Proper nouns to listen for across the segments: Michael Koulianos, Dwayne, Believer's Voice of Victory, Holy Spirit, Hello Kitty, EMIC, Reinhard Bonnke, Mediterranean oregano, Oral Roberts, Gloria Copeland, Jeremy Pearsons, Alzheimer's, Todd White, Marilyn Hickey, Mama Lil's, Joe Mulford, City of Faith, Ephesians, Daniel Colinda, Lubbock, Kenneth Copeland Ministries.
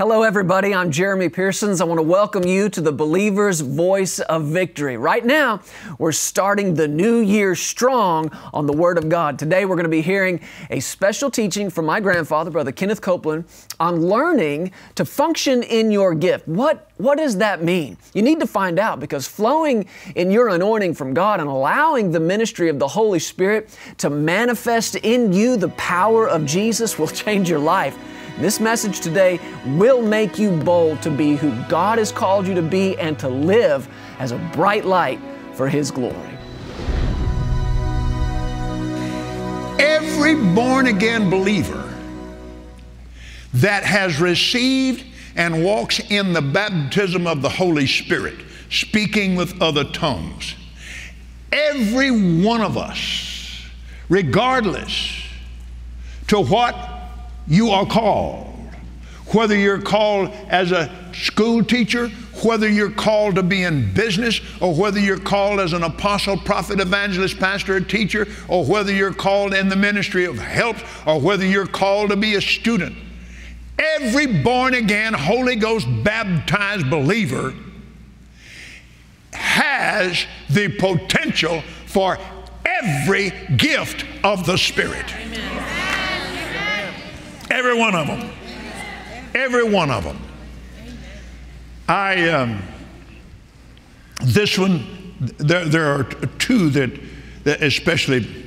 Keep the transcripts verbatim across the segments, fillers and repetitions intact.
Hello, everybody. I'm Jeremy Pearsons. I want to welcome you to the Believer's Voice of Victory. Right now, we're starting the new year strong on the Word of God. Today, we're going to be hearing a special teaching from my grandfather, Brother Kenneth Copeland, on learning to function in your gift. What What does that mean? You need to find out, because flowing in your anointing from God and allowing the ministry of the Holy Spirit to manifest in you the power of Jesus will change your life. This message today will make you bold to be who God has called you to be and to live as a bright light for His glory. Every born-again believer that has received and walks in the baptism of the Holy Spirit, speaking with other tongues. Every one of us, regardless to what you are called, whether you're called as a school teacher, whether you're called to be in business, or whether you're called as an apostle, prophet, evangelist, pastor, or teacher, or whether you're called in the ministry of help, or whether you're called to be a student, every born-again, Holy Ghost baptized believer has the potential for every gift of the Spirit. Amen. Every one of them. Every one of them. I, um, this one, there, there are two that, that especially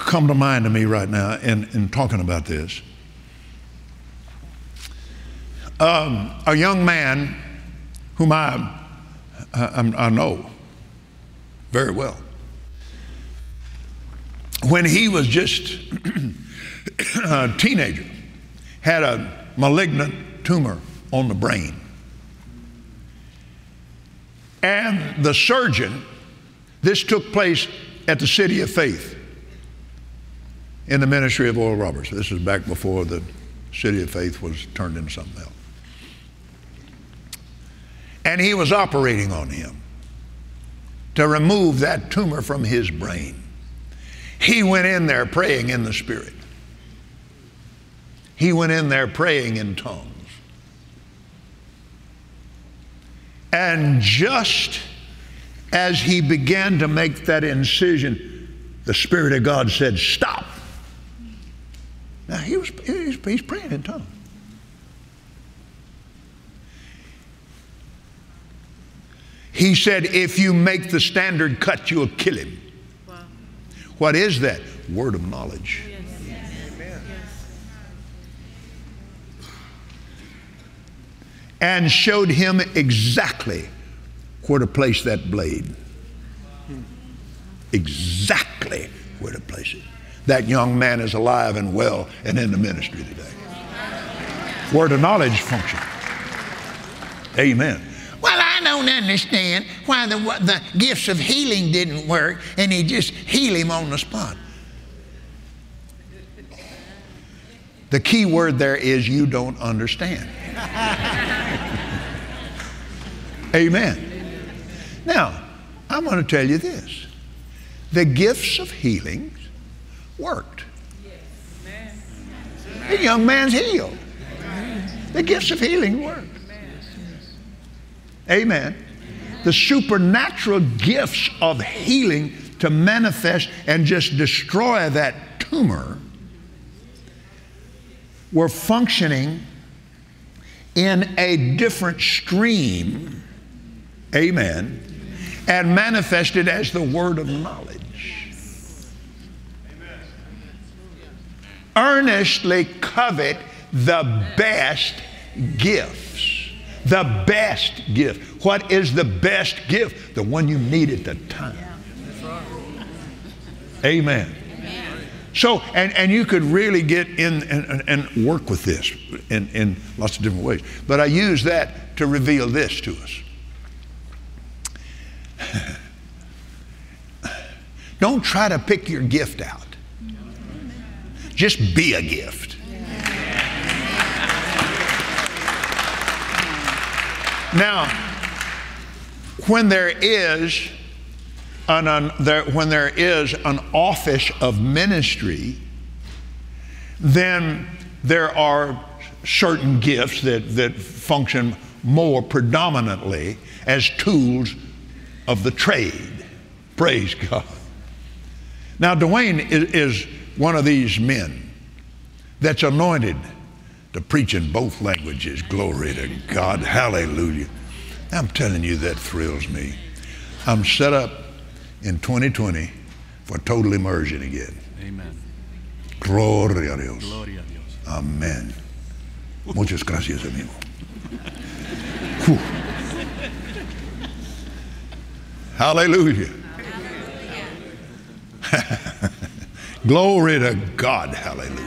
come to mind to me right now in, in talking about this. Um, a young man whom I, I, I know very well, when he was just a teenager, had a malignant tumor on the brain. And the surgeon, this took place at the City of Faith in the ministry of Oral Roberts. This is back before the City of Faith was turned into something else. And he was operating on him to remove that tumor from his brain. He went in there praying in the Spirit. He went in there praying in tongues. And just as he began to make that incision, the Spirit of God said, "Stop." Now, he was, he's praying in tongues. He said, "If you make the standard cut, you'll kill him." Wow. What is that? Word of knowledge. Yes. Yes. Yes. And showed him exactly where to place that blade. Wow. Exactly where to place it. That young man is alive and well and in the ministry today. Wow. Word of knowledge function. Amen. Well, I don't understand why the, the gifts of healing didn't work, and he just healed him on the spot. The key word there is you don't understand. Amen. Now, I'm going to tell you this. The gifts of healing worked. The young man's healed. The gifts of healing worked. Amen. Amen. The supernatural gifts of healing to manifest and just destroy that tumor were functioning in a different stream. Amen. Amen. And manifested as the word of knowledge. Amen. Earnestly covet the best gifts. The best gift. What is the best gift? The one you need at the time. Yeah. Amen. Amen. So, and, and you could really get in and, and, and work with this in, in lots of different ways. But I use that to reveal this to us. Don't try to pick your gift out. Just be a gift. Now, when there is an, an there, when there is an office of ministry, then there are certain gifts that, that function more predominantly as tools of the trade. Praise God. Now, Dwayne is, is one of these men that's anointed to preach in both languages. Glory to God. Hallelujah. I'm telling you, that thrills me. I'm set up in twenty twenty for total immersion again. Amen. Gloria a Dios. Gloria a Dios. Amen. Muchas gracias, amigo. Whew. Hallelujah. Hallelujah. Glory to God. Hallelujah.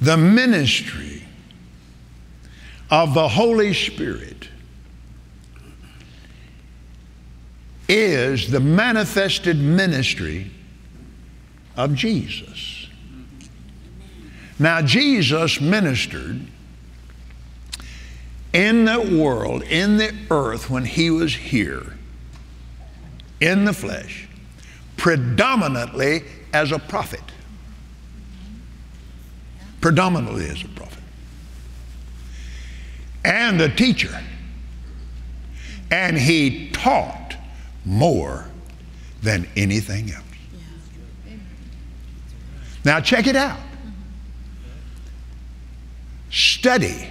The ministry of the Holy Spirit is the manifested ministry of Jesus. Now, Jesus ministered in the world, in the earth, when he was here, in the flesh, predominantly as a prophet. Predominantly as a prophet. And a teacher. And he taught more than anything else. Now check it out. Study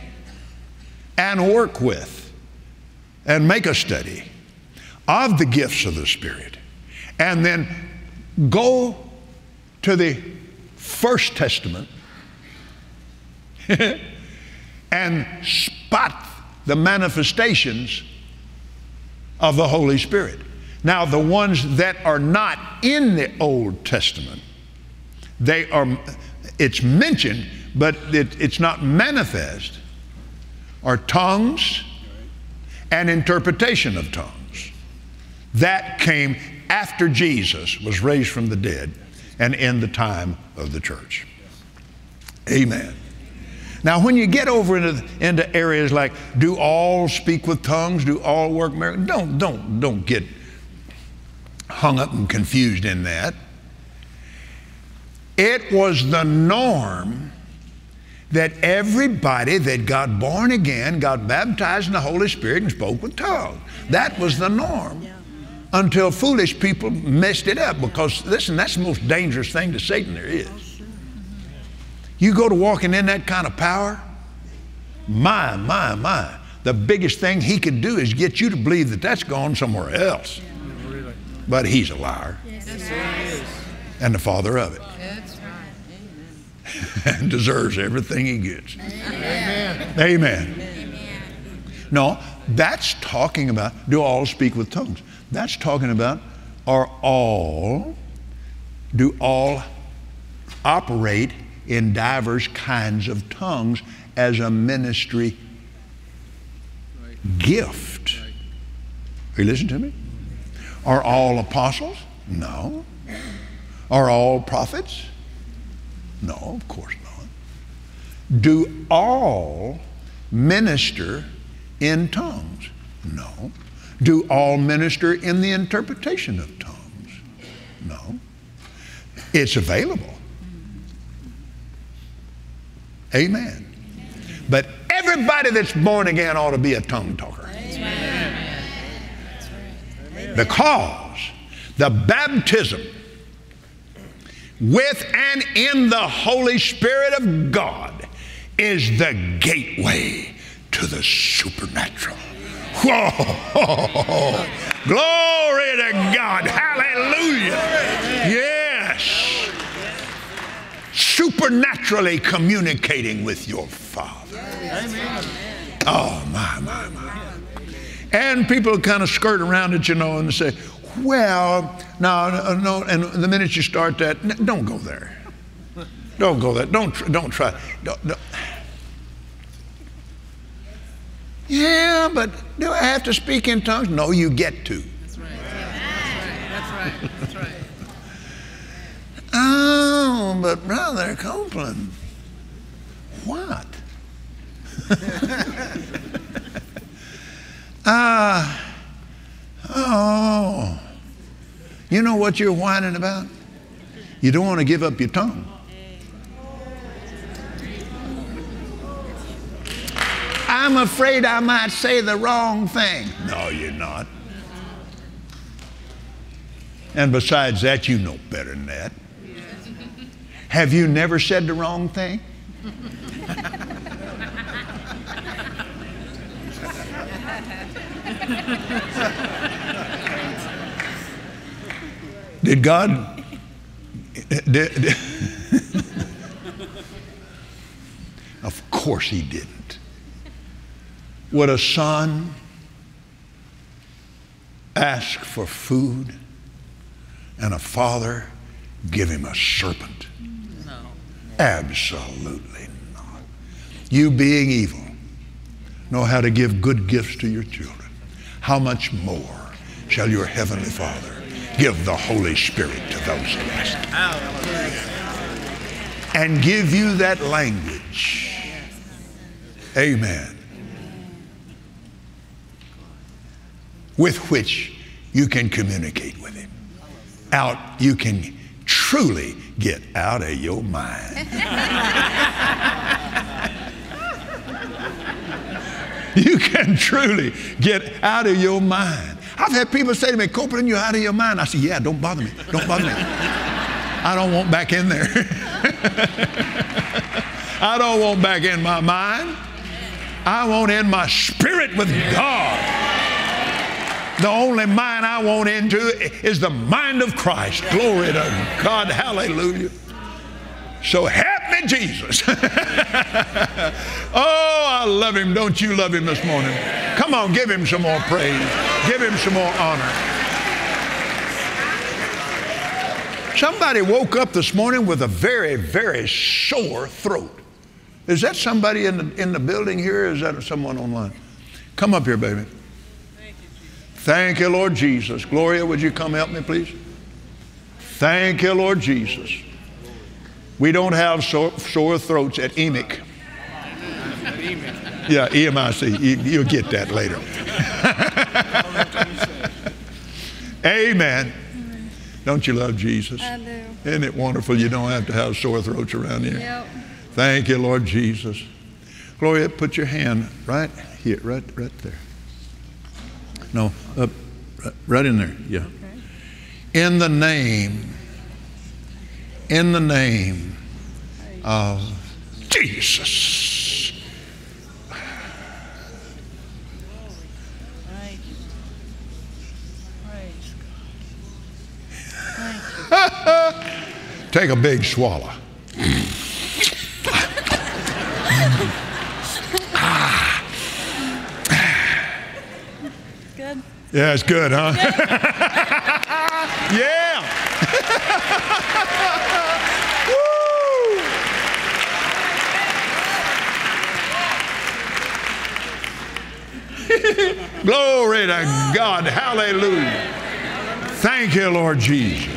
and work with and make a study of the gifts of the Spirit. And then go to the First Testament and spot the manifestations of the Holy Spirit. Now, the ones that are not in the Old Testament, They are, it's mentioned, but it, it's not manifest, are tongues and interpretation of tongues. That came after Jesus was raised from the dead and in the time of the church. Amen. Now, when you get over into, into areas like, do all speak with tongues? Do all work miracles? Don't, don't, don't get hung up and confused in that. It was the norm that everybody that got born again got baptized in the Holy Spirit and spoke with tongues. That was the norm until foolish people messed it up, because, listen, that's the most dangerous thing to Satan there is. You go to walking in that kind of power, my, my, my, the biggest thing he could do is get you to believe that that's gone somewhere else. But he's a liar. And the father of it. And deserves everything he gets. Amen. Amen. Amen. Amen. No, that's talking about, do all speak with tongues? That's talking about, are all, do all operate in diverse kinds of tongues as a ministry gift? Are you listening to me? Are all apostles? No. Are all prophets? No, of course not. Do all minister in tongues? No. Do all minister in the interpretation of tongues? No. It's available. Amen. But everybody that's born again ought to be a tongue talker. Amen. Because the baptism with and in the Holy Spirit of God is the gateway to the supernatural. Whoa! Glory to God. Hallelujah. Yes. Supernaturally communicating with your Father. Oh, my, my, my. And people kind of skirt around it, you know, and say, well, no, no, and the minute you start that, don't go there. Don't go there. Don't, don't try. Don't, don't. Yeah, but do I have to speak in tongues? No, you get to. That's right. That's right. That's right. That's right. Oh, but Brother Copeland, what? Ah. uh, Oh, you know what you're whining about? You don't want to give up your tongue. I'm afraid I might say the wrong thing. No, you're not. And besides that, you know better than that. Have you never said the wrong thing? Did God? Did, did, of course he didn't. Would a son ask for food and a father give him a serpent? No. Absolutely not. You being evil know how to give good gifts to your children. How much more shall your heavenly Father give the Holy Spirit to those who ask Him? And give you that language. Amen. With which you can communicate with Him. Out, you can truly get out of your mind. You can truly get out of your mind. I've had people say to me, Copeland, you're out of your mind. I say, yeah, don't bother me. Don't bother me. I don't want back in there. I don't want back in my mind. I want in my spirit with God. The only mind I want into is the mind of Christ. Glory to God. Hallelujah. So help me, Jesus. Oh, I love Him. Don't you love Him this morning? Come on, give Him some more praise. Give Him some more honor. Somebody woke up this morning with a very, very sore throat. Is that somebody in the, in the building here, or is that someone online? Come up here, baby. Thank you, Lord Jesus. Gloria, would you come help me, please? Thank you, Lord Jesus. We don't have sore, sore throats at E M I C. Yeah, E M I C. You, you'll get that later. Amen. Amen. Don't you love Jesus? I do. Isn't it wonderful you don't have to have sore throats around here? Yep. Thank you, Lord Jesus. Gloria, put your hand right here, right, right there. No, up, right in there, yeah. Okay. In the name In the name of Jesus. Take a big swallow. Good? Yeah, it's good, huh? Yeah. Glory to God. Hallelujah. Thank you, Lord Jesus.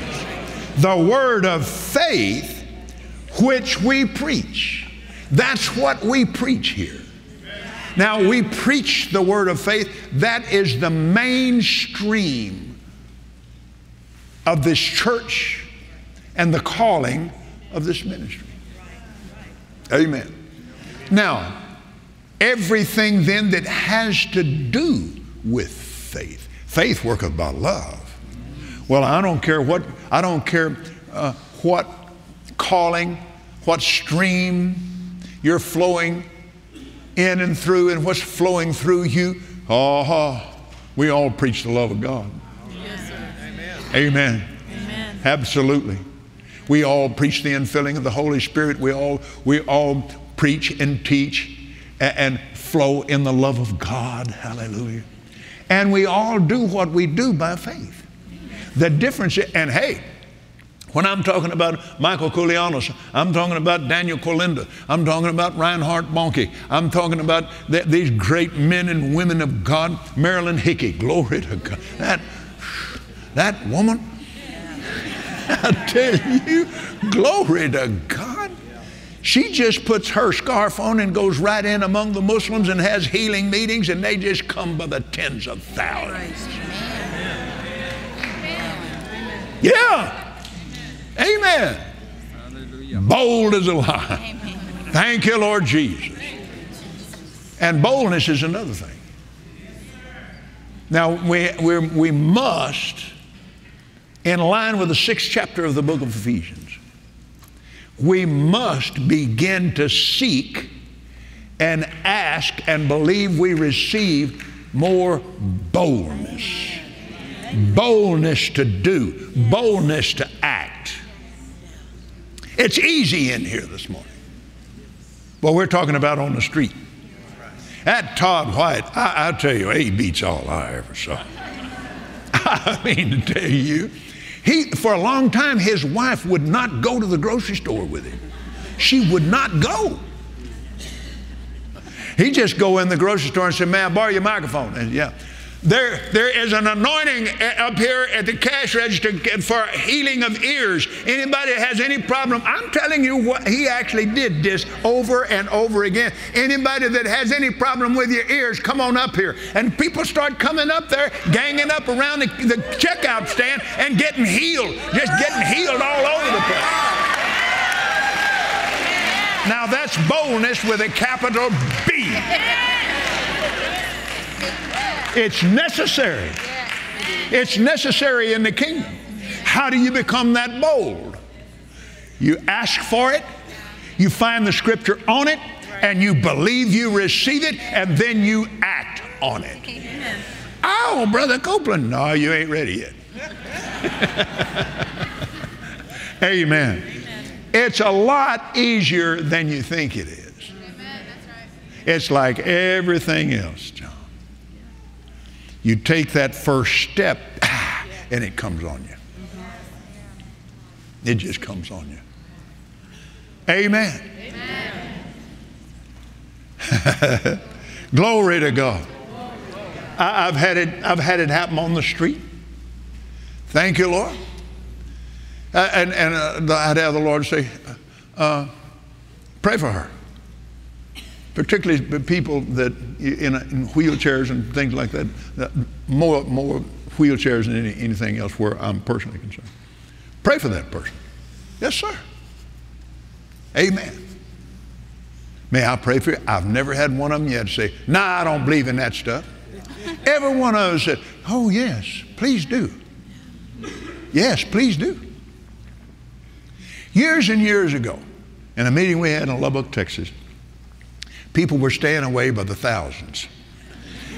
The word of faith which we preach. That's what we preach here. Now, we preach the word of faith. That is the mainstream of this church and the calling of this ministry. Amen. Now, everything then that has to do with faith. Faith worketh by love. Well, I don't care what, I don't care uh, what calling, what stream you're flowing in and through and what's flowing through you. Oh, we all preach the love of God. Yes, sir. Amen. Amen. Amen. Absolutely. We all preach the infilling of the Holy Spirit. We all, we all preach and teach and flow in the love of God. Hallelujah. And we all do what we do by faith. The difference is, and hey, when I'm talking about Michael Koulianos, I'm talking about Daniel Colinda, I'm talking about Reinhard Bonnke, I'm talking about th these great men and women of God, Marilyn Hickey, glory to God. That, that woman, I tell you, glory to God. She just puts her scarf on and goes right in among the Muslims and has healing meetings, and they just come by the tens of thousands. Yeah. Amen. Bold as a lion. Thank you, Lord Jesus. And boldness is another thing. Now, we, we're, we must, in line with the sixth chapter of the book of Ephesians, we must begin to seek and ask and believe we receive more boldness. Boldness to do, boldness to act. It's easy in here this morning. But we're talking about on the street. That Todd White, I, I tell you, he beats all I ever saw. I mean to tell you, he, for a long time, his wife would not go to the grocery store with him. She would not go. He'd just go in the grocery store and say, "May I borrow your microphone?" And yeah. There, there is an anointing up here at the cash register for healing of ears. Anybody that has any problem, I'm telling you what, he actually did this over and over again. Anybody that has any problem with your ears, come on up here. And people start coming up there, ganging up around the, the checkout stand and getting healed, just getting healed all over the place. Now that's boldness with a capital B. It's necessary. It's necessary in the kingdom. How do you become that bold? You ask for it, you find the scripture on it, and you believe you receive it, and then you act on it. Amen. Oh, Brother Copeland, no, you ain't ready yet. Amen. It's a lot easier than you think it is. It's like everything else, John. You take that first step, ah, and it comes on you. It just comes on you. Amen. Amen. Glory to God. I, I've had it. I've had it happen on the street. Thank you, Lord. Uh, and and uh, I'd have the Lord say, uh, "Pray for her." Particularly the people that in, in wheelchairs and things like that, that more, more wheelchairs than any, anything else where I'm personally concerned. Pray for that person. Yes, sir. Amen. May I pray for you? I've never had one of them yet say, "Nah, I don't believe in that stuff." Every one of us said, "Oh, yes, please do. Yes, please do." Years and years ago, in a meeting we had in Lubbock, Texas, people were staying away by the thousands.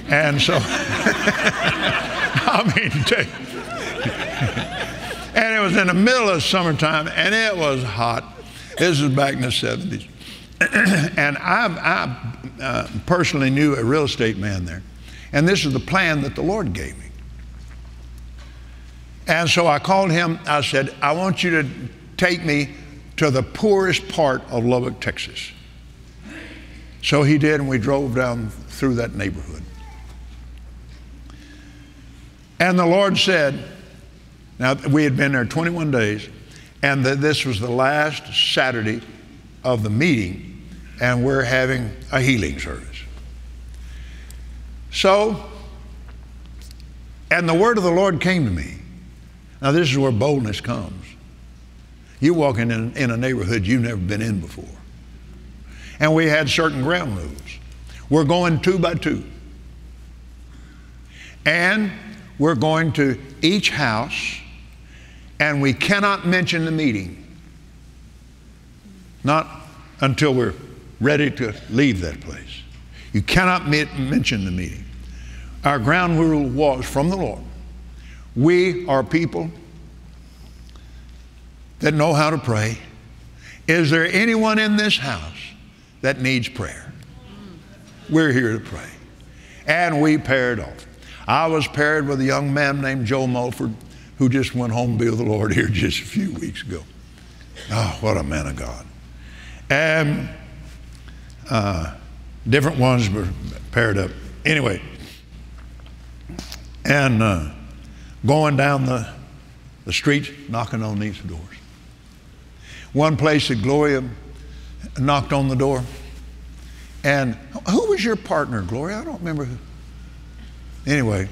And so, I mean to tell you. And it was in the middle of summertime, and it was hot. This was back in the seventies. And I, I uh, personally knew a real estate man there. And this is the plan that the Lord gave me. And so I called him. I said, "I want you to take me to the poorest part of Lubbock, Texas." So he did, and we drove down through that neighborhood. And the Lord said, now we had been there twenty-one days, and the, this was the last Saturday of the meeting, and we're having a healing service. So, and the word of the Lord came to me. Now this is where boldness comes. You're walking in, in a neighborhood you've never been in before. And we had certain ground rules. We're going two by two. And we're going to each house, and we cannot mention the meeting. Not until we're ready to leave that place. You cannot mention the meeting. Our ground rule was from the Lord. We are people that know how to pray. Is there anyone in this house that needs prayer? We're here to pray. And we paired off. I was paired with a young man named Joe Mulford, who just went home to be with the Lord here just a few weeks ago. Oh, what a man of God. And uh, different ones were paired up. Anyway, and uh, going down the, the streets, knocking on these doors. One place that Gloria knocked on the door, and who was your partner, Gloria? I don't remember who. Anyway,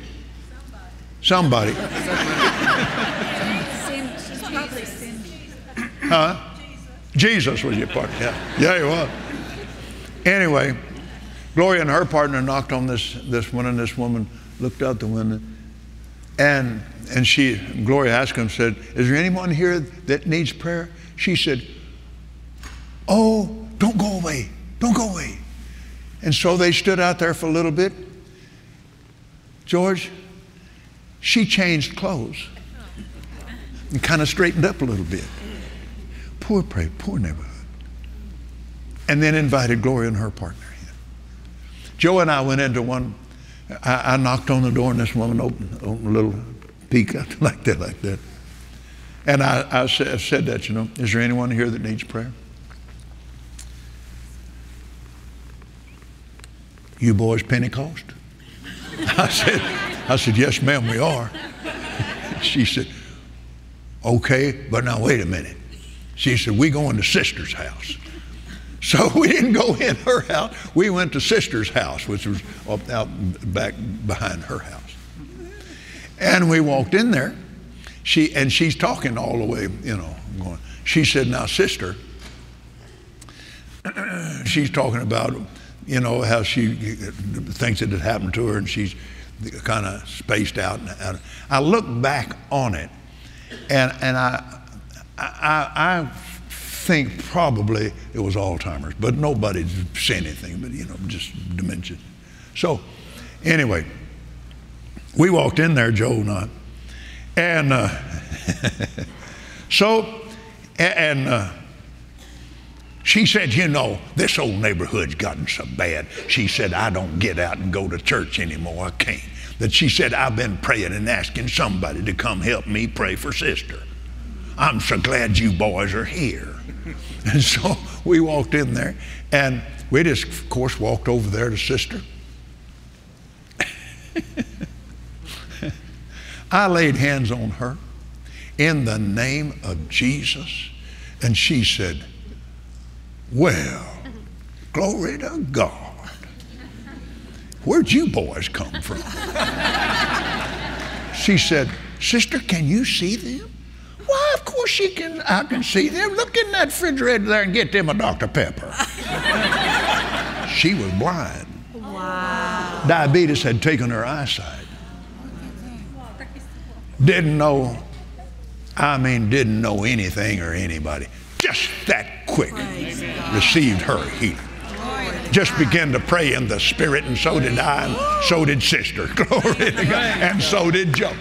somebody. Somebody. She's probably Cindy. Huh? Jesus. Jesus was your partner. Yeah, yeah, he was. Anyway, Gloria and her partner knocked on this, this one, and this woman looked out the window. And, and she, Gloria asked him, said, is there anyone here that needs prayer? She said, oh, don't go away, don't go away. And so they stood out there for a little bit. George, she changed clothes and kind of straightened up a little bit. Poor pray, poor neighborhood. And then invited Gloria and her partner in. Joe and I went into one, I, I knocked on the door and this woman opened, opened a little peek out like that, like that. And I, I said, said that, you know, is there anyone here that needs prayer? You boys Pentecost? I said, I said, yes, ma'am, we are. She said, okay, but now wait a minute. She said, we going to sister's house. So we didn't go in her house. We went to sister's house, which was up, out back behind her house. And we walked in there. She, and she's talking all the way, you know, going. She said, now sister, she's talking about, you know, how she thinks that it happened to her and she's kind of spaced out. And I look back on it and, and I, I, I think probably it was Alzheimer's, but nobody said anything, but you know, just dementia. So anyway, we walked in there, Joe and I, and uh, so, and uh, she said, you know, this old neighborhood's gotten so bad. She said, I don't get out and go to church anymore. I can't. That she said, I've been praying and asking somebody to come help me pray for sister. I'm so glad you boys are here. And so we walked in there and we just, of course, walked over there to sister. I laid hands on her in the name of Jesus. And she said, well, glory to God. Where'd you boys come from? She said, sister, can you see them? Why, of course she can, I can see them. Look in that refrigerator there and get them a Doctor Pepper. She was blind. Wow. Diabetes had taken her eyesight. Didn't know, I mean, didn't know anything or anybody. Just that quick, received her healing. Just began to pray in the Spirit, and so did I, and so did sister. Glory to God. And so did Joe.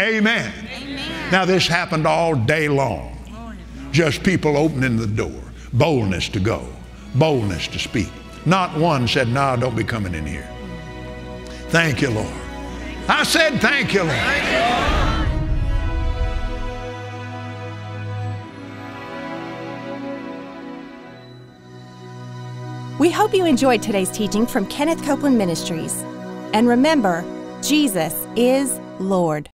Amen. Amen. Now this happened all day long. Just people opening the door. Boldness to go. Boldness to speak. Not one said, nah, don't be coming in here. Thank you, Lord. I said, thank you, Lord. Thank you, Lord. We hope you enjoyed today's teaching from Kenneth Copeland Ministries. And remember, Jesus is Lord.